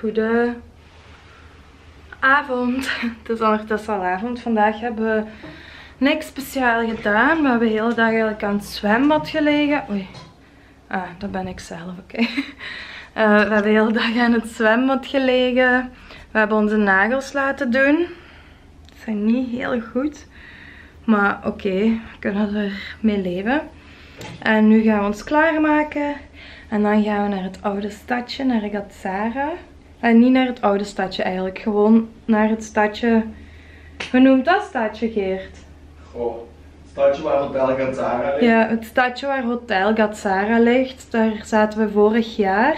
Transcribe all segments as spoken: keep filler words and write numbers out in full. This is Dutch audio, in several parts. Goede avond. Het is ondertussen al avond. Vandaag hebben we niks speciaal gedaan. We hebben de hele dag eigenlijk aan het zwembad gelegen. Oei. Ah, dat ben ik zelf, oké. Okay. Uh, we hebben de hele dag aan het zwembad gelegen. We hebben onze nagels laten doen. Ze zijn niet heel goed. Maar oké, okay, we kunnen er mee leven. En nu gaan we ons klaarmaken. En dan gaan we naar het oude stadje, naar Gazzara. En niet naar het oude stadje eigenlijk. Gewoon naar het stadje... Hoe noemt dat stadje, Geert? Goh, het stadje waar Hotel Gazzara ligt. Ja, het stadje waar Hotel Gazzara ligt. Daar zaten we vorig jaar.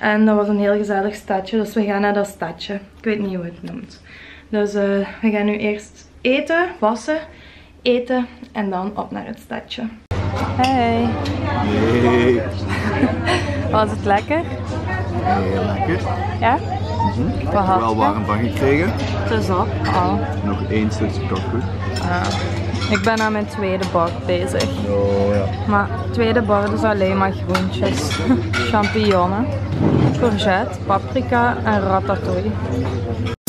En dat was een heel gezellig stadje. Dus we gaan naar dat stadje. Ik weet niet hoe het noemt. Dus uh, we gaan nu eerst eten, wassen, eten en dan op naar het stadje. Hey! Hey! Was het lekker? Heel lekker. Ja? Mm-hmm. Ik heb er wel warm van gekregen. Het is op. Oh. Nog één stukje kokkoe. Ah. Ik ben aan mijn tweede bord bezig. Oh, ja. Maar het tweede bord is alleen maar groentjes. Champignonnen, courgette, paprika en ratatouille.